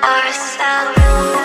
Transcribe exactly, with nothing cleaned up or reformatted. Ourselves.